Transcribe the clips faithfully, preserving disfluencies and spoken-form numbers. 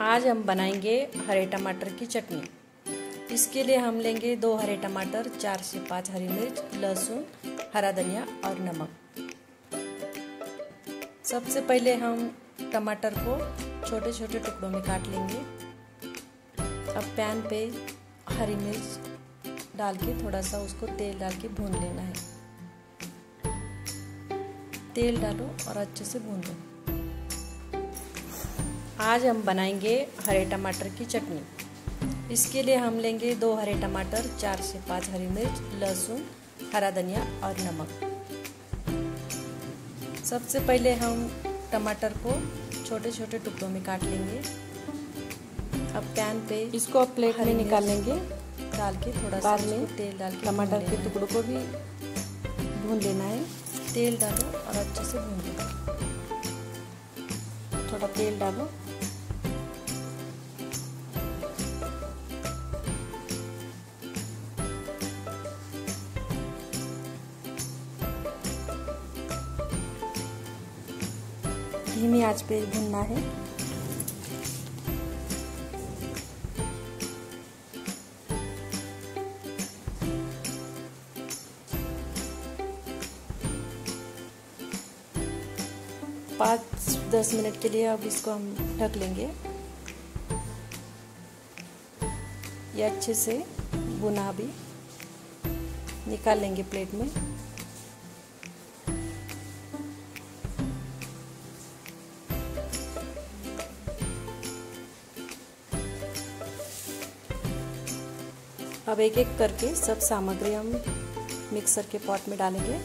आज हम बनाएंगे हरे टमाटर की चटनी। इसके लिए हम लेंगे दो हरे टमाटर, चार से पाँच हरी मिर्च, लहसुन, हरा धनिया और नमक। सबसे पहले हम टमाटर को छोटे छोटे टुकड़ों में काट लेंगे। अब पैन पे हरी मिर्च डाल के थोड़ा सा उसको तेल डाल के भून लेना है। तेल डालो और अच्छे से भून लो। आज हम बनाएंगे हरे टमाटर की चटनी। इसके लिए हम लेंगे दो हरे टमाटर, चार से पाँच हरी मिर्च, लहसुन, हरा धनिया और नमक। सबसे पहले हम टमाटर को छोटे छोटे टुकड़ों में काट लेंगे। अब पैन पे इसको आप प्लेट में निकाल लेंगे। डाल के थोड़ा सा तेल डाल के टमाटर के टुकड़ों को भी भून लेना है। तेल डालो और अच्छे से भून लेना। थोड़ा तेल डालो। धीमी आंच पे भूनना है। पाँच दस मिनट के लिए अब इसको हम ढक लेंगे। ये अच्छे से भुना भी निकाल लेंगे प्लेट में। अब एक एक करके सब सामग्री हम मिक्सर के पॉट में डालेंगे।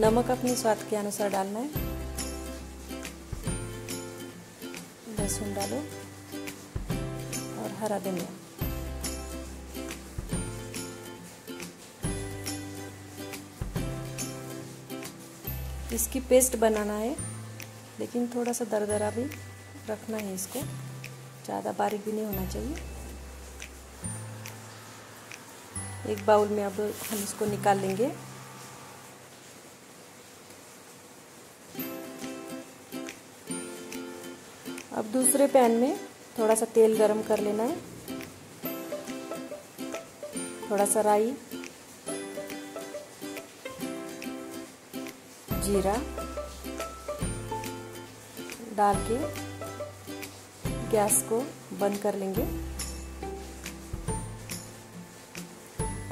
नमक अपने स्वाद के अनुसार डालना है। लहसुन डालो और हरा धनिया। इसकी पेस्ट बनाना है, लेकिन थोड़ा सा दरदरा भी रखना है इसको, ज़्यादा बारीक भी नहीं होना चाहिए। एक बाउल में अब हम इसको निकाल लेंगे। अब दूसरे पैन में थोड़ा सा तेल गरम कर लेना है। थोड़ा सा राई, जीरा डाल के गैस को बंद कर लेंगे।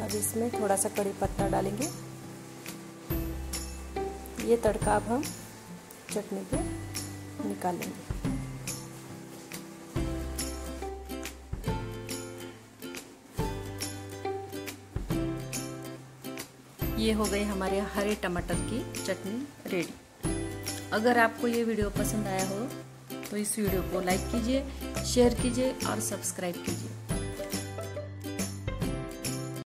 अब इसमें थोड़ा सा कड़ी पत्ता डालेंगे। ये तड़का अब हम चटनी पे निकाल लेंगे। ये हो गई हमारे हरे टमाटर की चटनी रेडी। अगर आपको ये वीडियो पसंद आया हो तो इस वीडियो को लाइक कीजिए, शेयर कीजिए और सब्सक्राइब कीजिए।